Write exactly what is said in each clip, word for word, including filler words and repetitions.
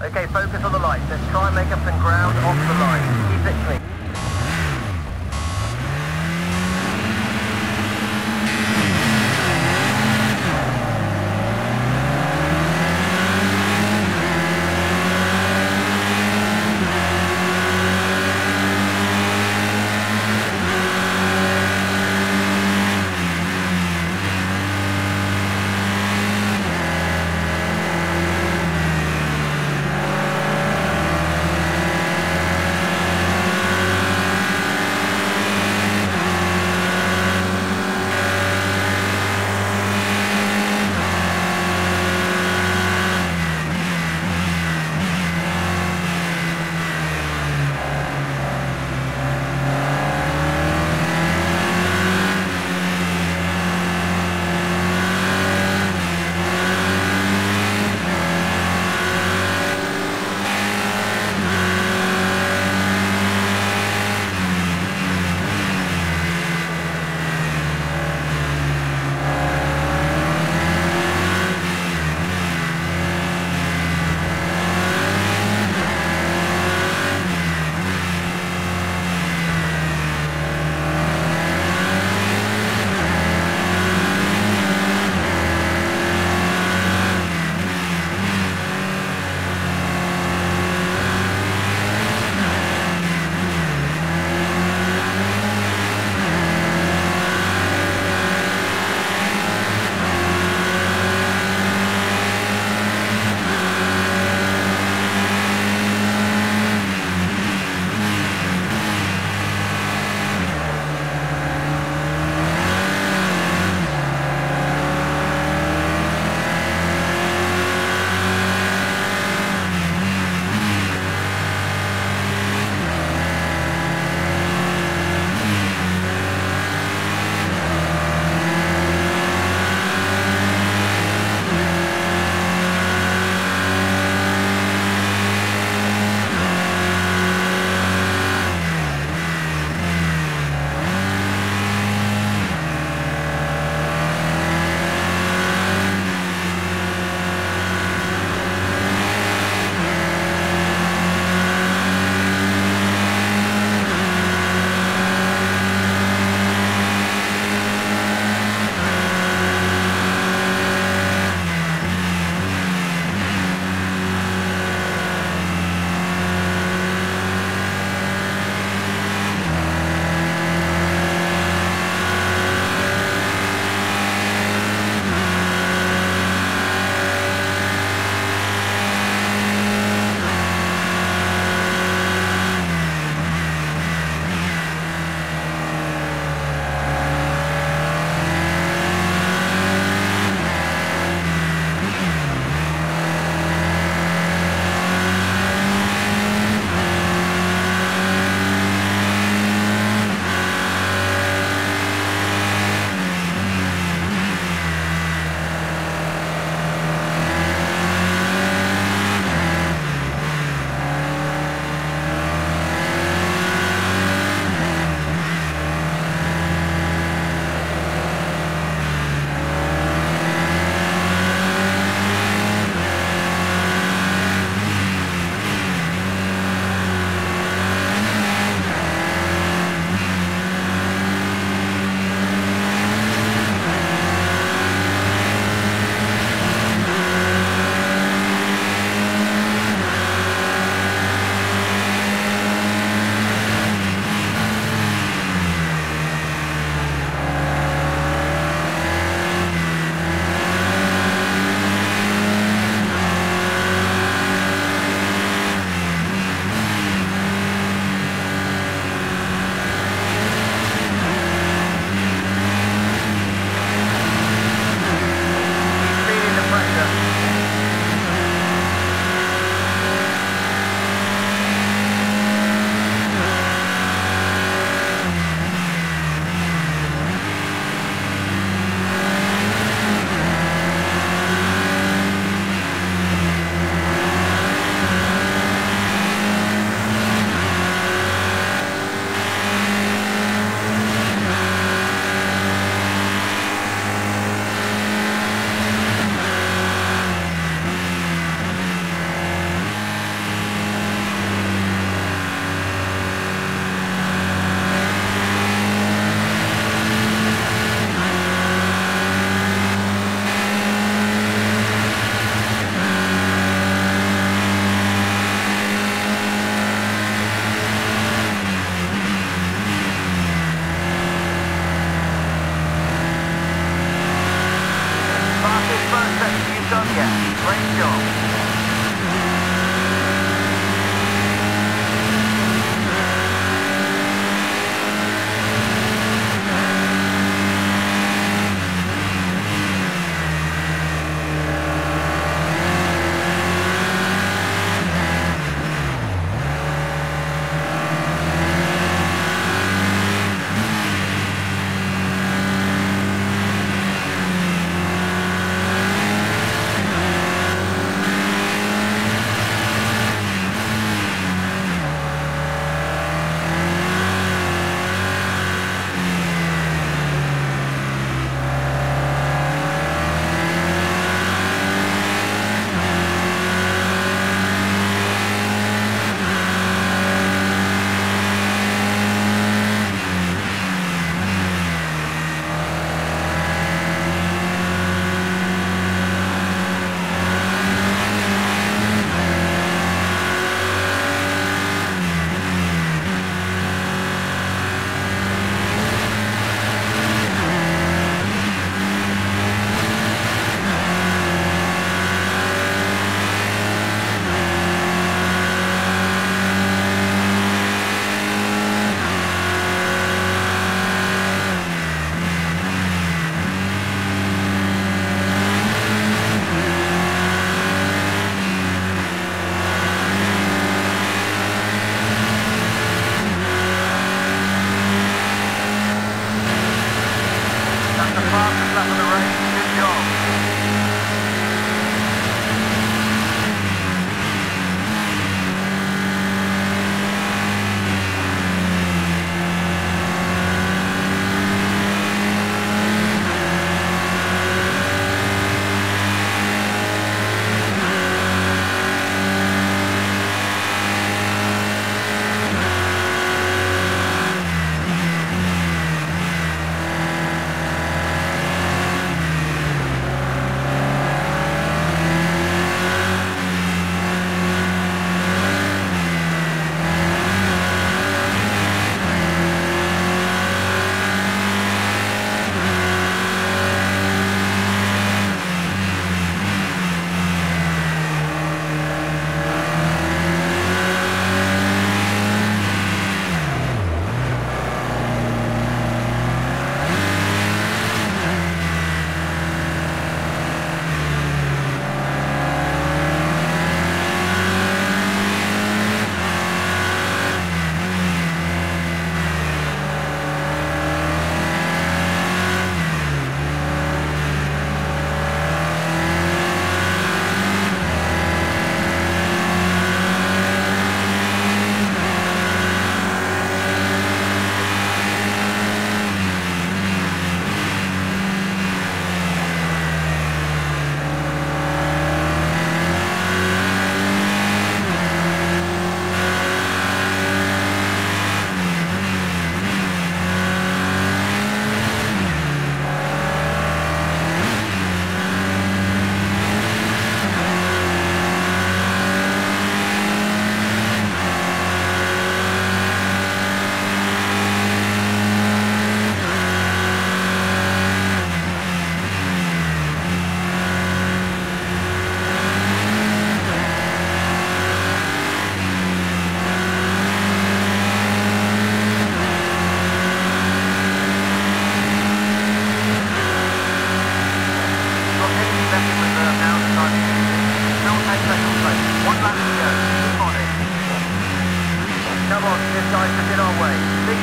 Okay, focus on the lights. Let's try and make up some ground off the line. Keep it clean.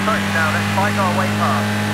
touchdown. Let's fight our way past.